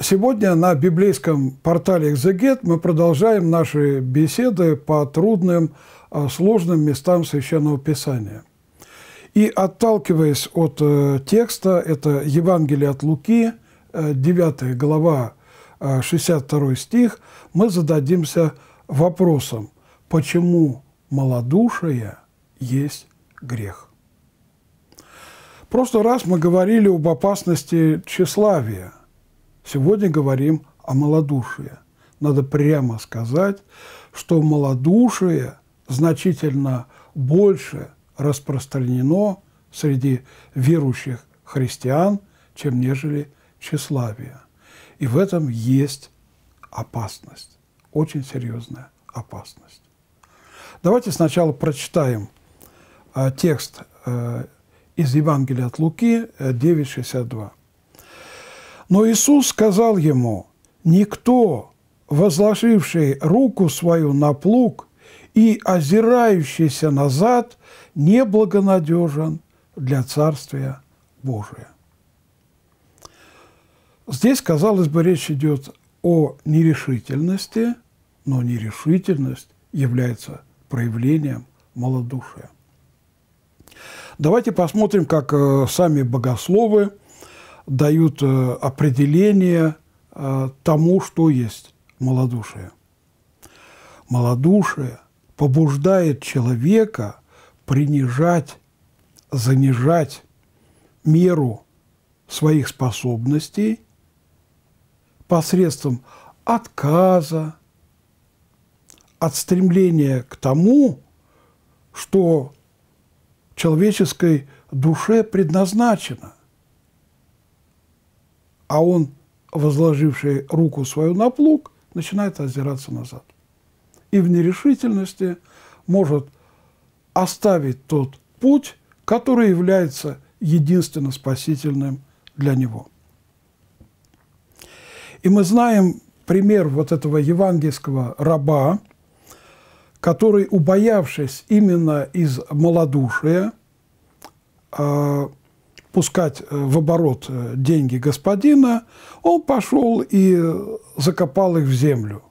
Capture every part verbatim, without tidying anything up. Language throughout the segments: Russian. Сегодня на библейском портале «Экзегет» мы продолжаем наши беседы по трудным, сложным местам Священного Писания. И, отталкиваясь от текста, это Евангелие от Луки, девятая глава, шестьдесят второй стих, мы зададимся вопросом, почему малодушие есть грех? В прошлый раз мы говорили об опасности тщеславия. Сегодня говорим о малодушии. Надо прямо сказать, что малодушие значительно больше распространено среди верующих христиан, чем нежели тщеславие. И в этом есть опасность, очень серьезная опасность. Давайте сначала прочитаем э, текст э, из Евангелия от Луки девять шестьдесят два. Но Иисус сказал ему: «Никто, возложивший руку свою на плуг и озирающийся назад, неблагонадежен для Царствия Божия». Здесь, казалось бы, речь идет о нерешительности, но нерешительность является проявлением малодушия. Давайте посмотрим, как сами богословы дают определение тому, что есть малодушие. Малодушие побуждает человека принижать, занижать меру своих способностей посредством отказа от стремления к тому, что человеческой душе предназначено. А он, возложивший руку свою на плуг, начинает озираться назад. И в нерешительности может оставить тот путь, который является единственно спасительным для него. И мы знаем пример вот этого евангельского раба, который, убоявшись именно из малодушия пускать в оборот деньги господина, он пошел и закопал их в землю.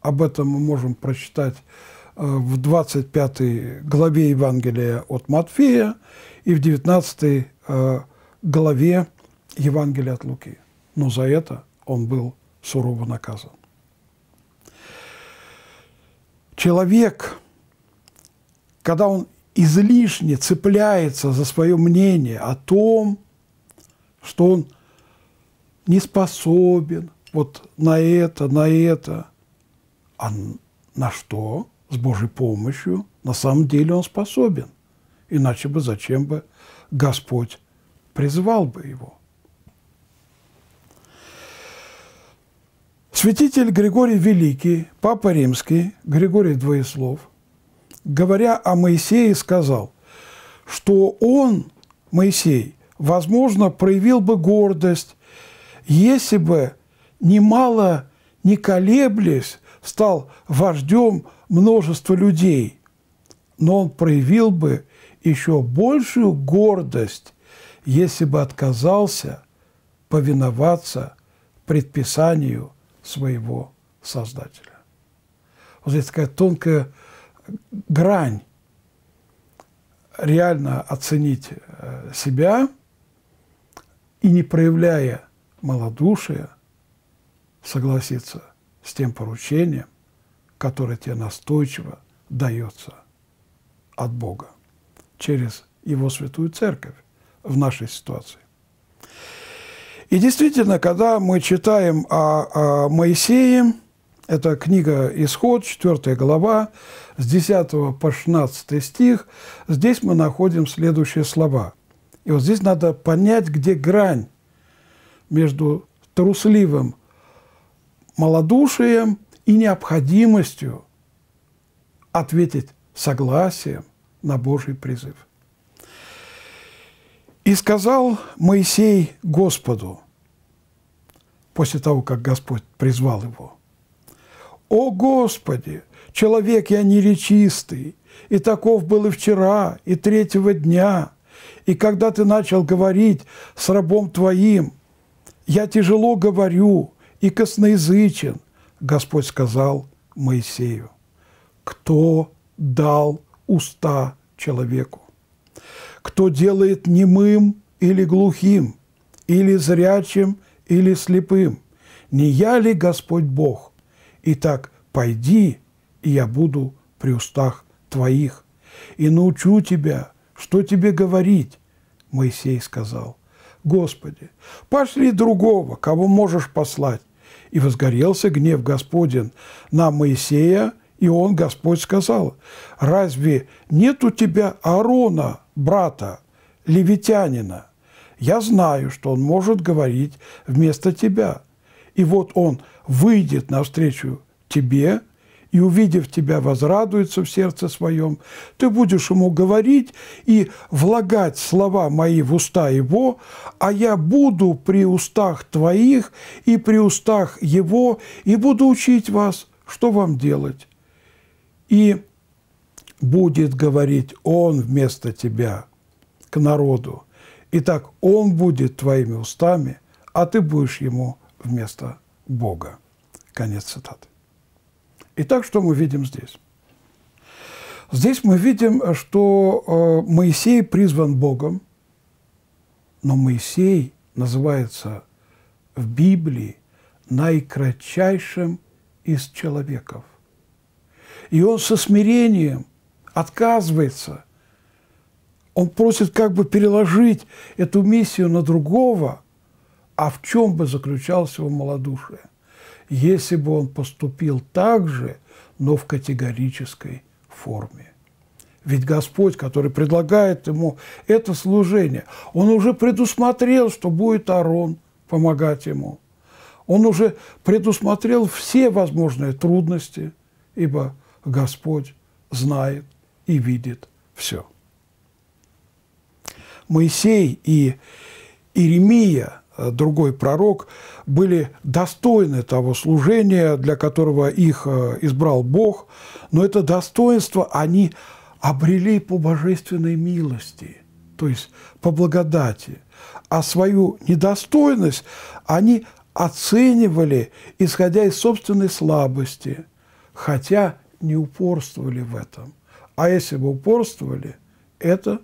Об этом мы можем прочитать в двадцать пятой главе Евангелия от Матфея и в девятнадцатой главе Евангелия от Луки. Но за это он был сурово наказан. Человек, когда он излишне цепляется за свое мнение о том, что он не способен вот на это, на это, а на что с Божьей помощью на самом деле он способен. Иначе бы зачем бы Господь призвал бы его. Святитель Григорий Великий, Папа Римский, Григорий Двоеслов, говоря о Моисее, сказал, что он, Моисей, возможно, проявил бы гордость, если бы, немало не колеблясь, стал вождем множества людей, но он проявил бы еще большую гордость, если бы отказался повиноваться предписанию своего Создателя. Вот здесь такая тонкая грань реально оценить себя и, не проявляя малодушия, согласиться с тем поручением, которое тебе настойчиво дается от Бога через Его Святую Церковь в нашей ситуации. И действительно, когда мы читаем о, о Моисее, это книга «Исход», четвёртая глава, с десятого по шестнадцатый стих. Здесь мы находим следующие слова. И вот здесь надо понять, где грань между трусливым малодушием и необходимостью ответить согласием на Божий призыв. «И сказал Моисей Господу», после того, как Господь призвал его, «О Господи, человек я неречистый, и таков был и вчера, и третьего дня, и когда Ты начал говорить с рабом Твоим, я тяжело говорю и косноязычен, Господь сказал Моисею, кто дал уста человеку, кто делает немым или глухим, или зрячим, или слепым, не я ли Господь Бог? Итак, пойди, и я буду при устах твоих, и научу тебя, что тебе говорить. Моисей сказал, Господи, пошли другого, кого можешь послать. И возгорелся гнев Господень на Моисея, и он, Господь, сказал, разве нет у тебя Аарона, брата, левитянина? Я знаю, что он может говорить вместо тебя. И вот он выйдет навстречу тебе, и, увидев тебя, возрадуется в сердце своем. Ты будешь ему говорить и влагать слова мои в уста его, а я буду при устах твоих и при устах его, и буду учить вас, что вам делать. И будет говорить он вместо тебя к народу. Итак, он будет твоими устами, а ты будешь ему вместо Бога. Конец цитаты. Итак, что мы видим здесь? Здесь мы видим, что Моисей призван Богом, но Моисей называется в Библии наикратчайшим из человеков. И он со смирением отказывается. Он просит как бы переложить эту миссию на другого, а в чем бы заключалось его малодушие, если бы он поступил так же, но в категорической форме. Ведь Господь, который предлагает ему это служение, он уже предусмотрел, что будет Аарон помогать ему. Он уже предусмотрел все возможные трудности, ибо Господь знает и видит все. Моисей и Иеремия, другой пророк, были достойны того служения, для которого их избрал Бог, но это достоинство они обрели по божественной милости, то есть по благодати, а свою недостойность они оценивали, исходя из собственной слабости, хотя не упорствовали в этом. А если бы упорствовали, это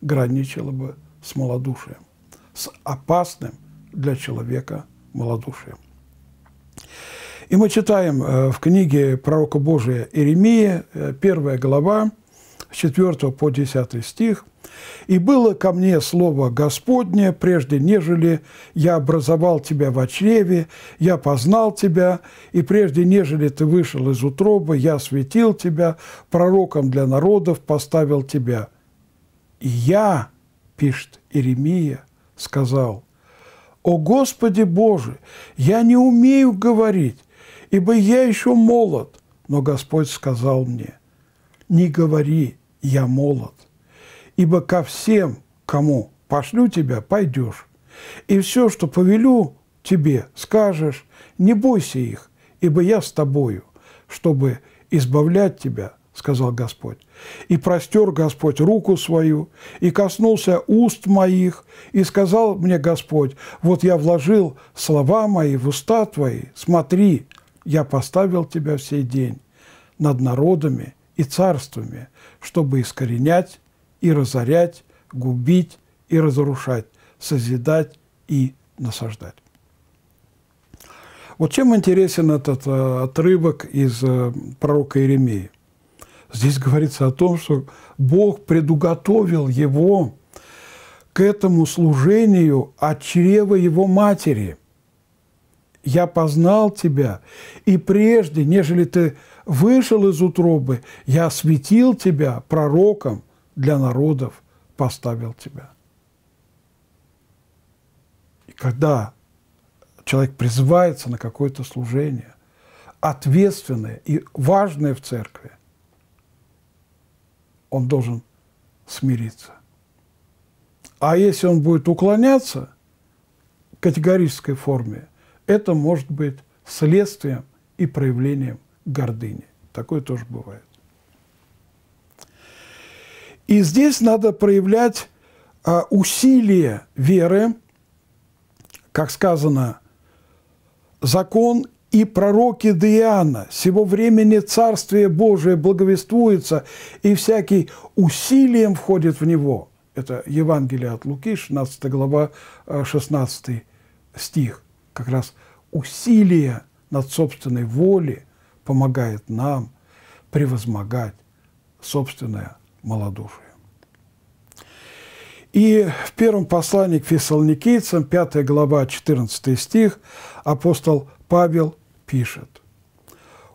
граничило бы с малодушием, с опасным для человека малодушием. И мы читаем в книге пророка Божия Иеремии, первая глава, с четвёртого по десятый стих. «И было ко мне слово Господне, прежде нежели я образовал тебя в чреве, я познал тебя, и прежде нежели ты вышел из утробы, я светил тебя, пророком для народов поставил тебя. И я, – пишет Иеремия, – сказал, «О Господи Боже, я не умею говорить, ибо я еще молод». Но Господь сказал мне, «Не говори, я молод, ибо ко всем, кому пошлю тебя, пойдешь, и все, что повелю тебе, скажешь, не бойся их, ибо я с тобою, чтобы избавлять тебя», сказал Господь. «И простер Господь руку свою, и коснулся уст моих, и сказал мне Господь, вот я вложил слова мои в уста твои, смотри, я поставил тебя в сей день над народами и царствами, чтобы искоренять и разорять, губить и разрушать, созидать и насаждать». Вот чем интересен этот отрывок из пророка Иеремии? Здесь говорится о том, что Бог предуготовил его к этому служению от чрева его матери. «Я познал тебя, и прежде, нежели ты вышел из утробы, я осветил тебя, пророком для народов поставил тебя». И когда человек призывается на какое-то служение, ответственное и важное в церкви, он должен смириться. А если он будет уклоняться в категорической форме, это может быть следствием и проявлением гордыни. Такое тоже бывает. И здесь надо проявлять усилие веры, как сказано, закон и пророки до Иоанна, сего времени Царствие Божие благовествуется, и всякий усилием входит в него. Это Евангелие от Луки, шестнадцатая глава, шестнадцатый стих. Как раз усилие над собственной волей помогает нам превозмогать собственное малодушие. И в первом послании к Фессалоникийцам, пятая глава, четырнадцатый стих, апостол Павел пишет: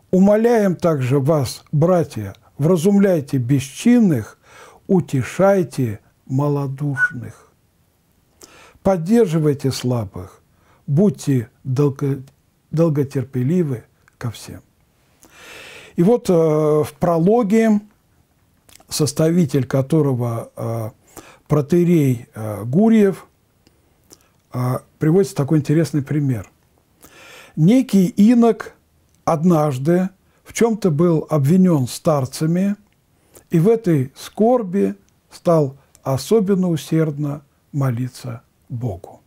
«Умоляем также вас, братья, вразумляйте бесчинных, утешайте малодушных, поддерживайте слабых, будьте долго, долготерпеливы ко всем». И вот э, в прологе, составитель которого э, протоиерей э, Гурьев, э, приводится такой интересный пример. Некий инок однажды в чем-то был обвинен старцами и в этой скорби стал особенно усердно молиться Богу.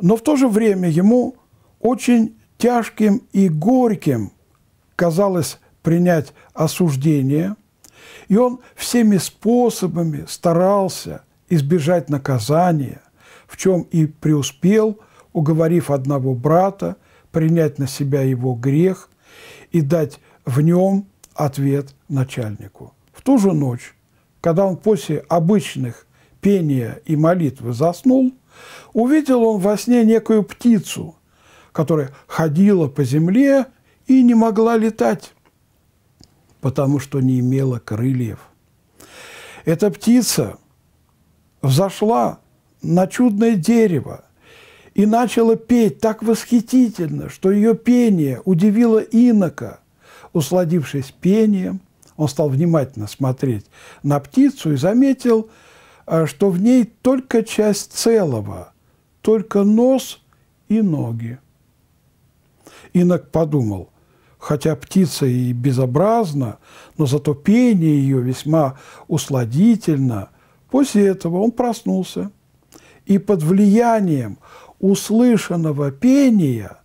Но в то же время ему очень тяжким и горьким казалось принять осуждение, и он всеми способами старался избежать наказания, в чем и преуспел, уговорив одного брата принять на себя его грех и дать в нем ответ начальнику. В ту же ночь, когда он после обычных пения и молитвы заснул, увидел он во сне некую птицу, которая ходила по земле и не могла летать, потому что не имела крыльев. Эта птица взошла на чудное дерево и начала петь так восхитительно, что ее пение удивило инока. Усладившись пением, он стал внимательно смотреть на птицу и заметил, что в ней только часть целого, только нос и ноги. Инок подумал: хотя птица и безобразна, но зато пение ее весьма усладительно. После этого он проснулся и под влиянием услышанного пения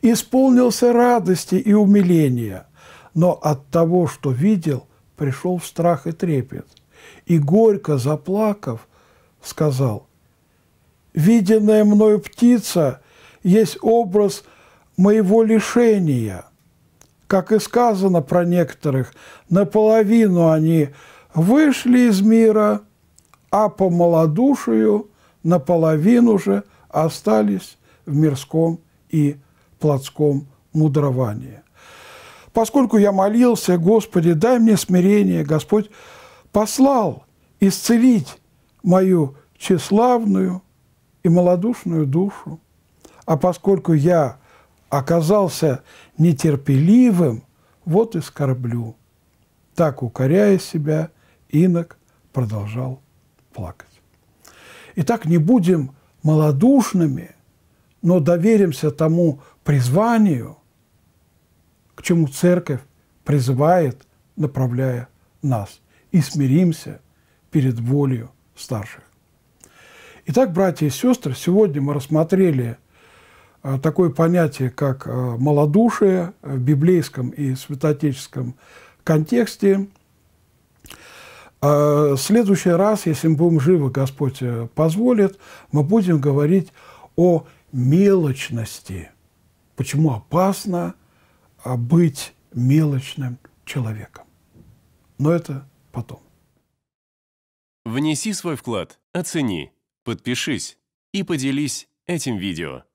исполнился радости и умиления, но от того, что видел, пришел в страх и трепет. И, горько заплакав, сказал: «Виденная мною птица есть образ моего лишения. Как и сказано про некоторых, наполовину они вышли из мира, а по малодушию наполовину же остались в мирском и плотском мудровании. Поскольку я молился: Господи, дай мне смирение, Господь послал исцелить мою тщеславную и малодушную душу. А поскольку я оказался нетерпеливым, вот и скорблю». Так, укоряя себя, инок продолжал плакать. Итак, не будем малодушными, но доверимся тому призванию, к чему Церковь призывает, направляя нас, и смиримся перед волею старших. Итак, братья и сестры, сегодня мы рассмотрели такое понятие, как малодушие в библейском и святоотеческом контексте. В следующий раз, если мы будем живы, Господь позволит, мы будем говорить о мелочности. Почему опасно быть мелочным человеком? Но это потом. Внеси свой вклад, оцени, подпишись и поделись этим видео.